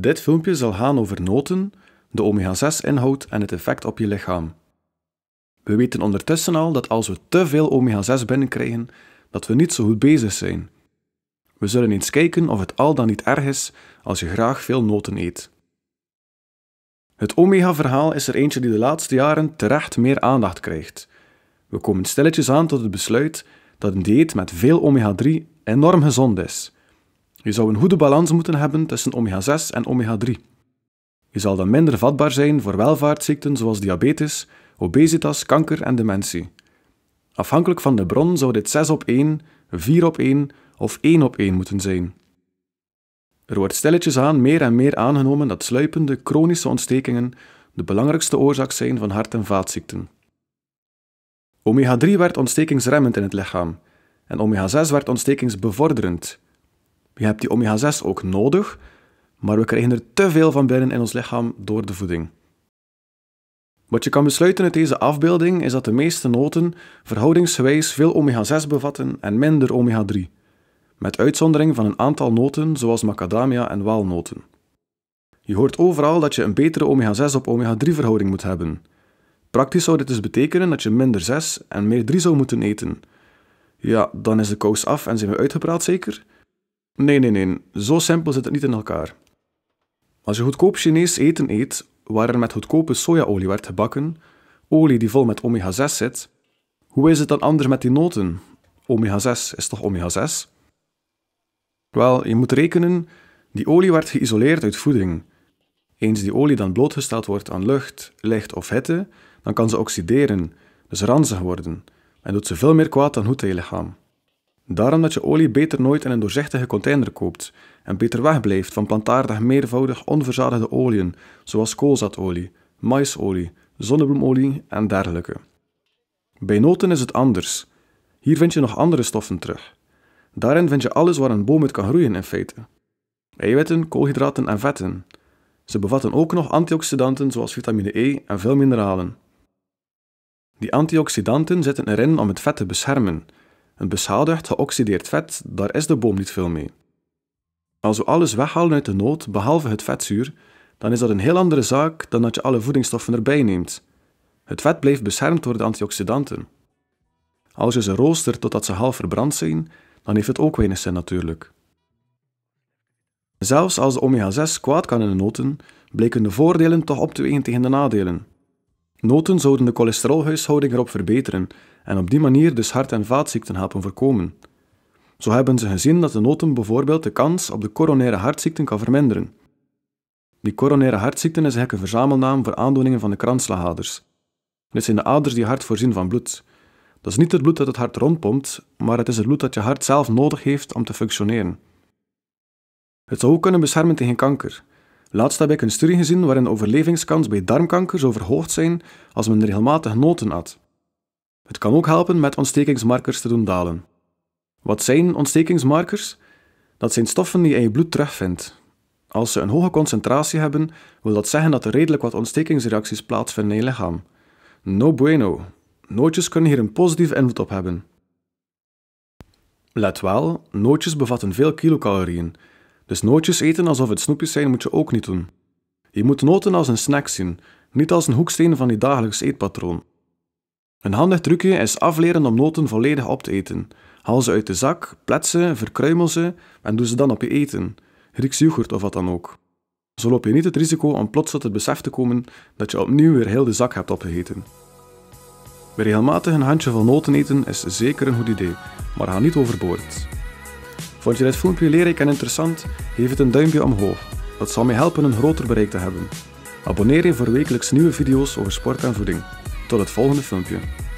Dit filmpje zal gaan over noten, de omega-6-inhoud en het effect op je lichaam. We weten ondertussen al dat als we te veel omega-6 binnenkrijgen, dat we niet zo goed bezig zijn. We zullen eens kijken of het al dan niet erg is als je graag veel noten eet. Het omega-verhaal is er eentje die de laatste jaren terecht meer aandacht krijgt. We komen stilletjes aan tot het besluit dat een dieet met veel omega-3 enorm gezond is. Je zou een goede balans moeten hebben tussen omega-6 en omega-3. Je zal dan minder vatbaar zijn voor welvaartsziekten zoals diabetes, obesitas, kanker en dementie. Afhankelijk van de bron zou dit 6-op-1, 4-op-1 of 1-op-1 moeten zijn. Er wordt stilletjes aan meer en meer aangenomen dat sluipende, chronische ontstekingen de belangrijkste oorzaak zijn van hart- en vaatziekten. Omega-3 werd ontstekingsremmend in het lichaam en omega-6 werd ontstekingsbevorderend. Je hebt die omega-6 ook nodig, maar we krijgen er te veel van binnen in ons lichaam door de voeding. Wat je kan besluiten uit deze afbeelding is dat de meeste noten verhoudingsgewijs veel omega-6 bevatten en minder omega-3, met uitzondering van een aantal noten zoals macadamia en walnoten. Je hoort overal dat je een betere omega-6 op omega-3 verhouding moet hebben. Praktisch zou dit dus betekenen dat je minder 6 en meer 3 zou moeten eten. Ja, dan is de kous af en zijn we uitgepraat zeker? Nee, zo simpel zit het niet in elkaar. Als je goedkoop Chinees eten eet, waar er met goedkope sojaolie werd gebakken, olie die vol met omega-6 zit, hoe is het dan anders met die noten? Omega-6 is toch omega-6? Wel, je moet rekenen, die olie werd geïsoleerd uit voeding. Eens die olie dan blootgesteld wordt aan lucht, licht of hitte, dan kan ze oxideren, dus ranzig worden, en doet ze veel meer kwaad dan goed aan je lichaam. Daarom dat je olie beter nooit in een doorzichtige container koopt en beter wegblijft van plantaardig meervoudig onverzadigde oliën, zoals koolzaadolie, maïsolie, zonnebloemolie en dergelijke. Bij noten is het anders. Hier vind je nog andere stoffen terug. Daarin vind je alles waar een boom uit kan groeien in feite. Eiwitten, koolhydraten en vetten. Ze bevatten ook nog antioxidanten zoals vitamine E en veel mineralen. Die antioxidanten zitten erin om het vet te beschermen. Een beschadigd, geoxideerd vet, daar is de boom niet veel mee. Als we alles weghalen uit de noot, behalve het vetzuur, dan is dat een heel andere zaak dan dat je alle voedingsstoffen erbij neemt. Het vet blijft beschermd door de antioxidanten. Als je ze roostert totdat ze half verbrand zijn, dan heeft het ook weinig zin natuurlijk. Zelfs als de omega-6 kwaad kan in de noten, blijken de voordelen toch op te wegen tegen de nadelen. Noten zouden de cholesterolhuishouding erop verbeteren en op die manier dus hart- en vaatziekten helpen voorkomen. Zo hebben ze gezien dat de noten bijvoorbeeld de kans op de coronaire hartziekten kan verminderen. Die coronaire hartziekten is eigenlijk een verzamelnaam voor aandoeningen van de kransslagaders. Dit zijn de aders die je hart voorzien van bloed. Dat is niet het bloed dat het hart rondpompt, maar het is het bloed dat je hart zelf nodig heeft om te functioneren. Het zou ook kunnen beschermen tegen kanker. Laatst heb ik een studie gezien waarin de overlevingskans bij darmkanker zo verhoogd zijn als men regelmatig noten at. Het kan ook helpen met ontstekingsmarkers te doen dalen. Wat zijn ontstekingsmarkers? Dat zijn stoffen die je in je bloed terugvindt. Als ze een hoge concentratie hebben, wil dat zeggen dat er redelijk wat ontstekingsreacties plaatsvinden in je lichaam. No bueno. Nootjes kunnen hier een positieve invloed op hebben. Let wel, nootjes bevatten veel kilocalorieën. Dus nootjes eten alsof het snoepjes zijn moet je ook niet doen. Je moet noten als een snack zien, niet als een hoeksteen van je dagelijks eetpatroon. Een handig trucje is afleren om noten volledig op te eten. Haal ze uit de zak, plet ze, verkruimel ze en doe ze dan op je eten. Grieks yoghurt of wat dan ook. Zo loop je niet het risico om plots tot het besef te komen dat je opnieuw weer heel de zak hebt opgegeten. Bij regelmatig een handjevol noten eten is zeker een goed idee, maar ga niet overboord. Vond je dit filmpje leerrijk en interessant? Geef het een duimpje omhoog. Dat zal mij helpen een groter bereik te hebben. Abonneer je voor wekelijks nieuwe video's over sport en voeding. Tot het volgende filmpje.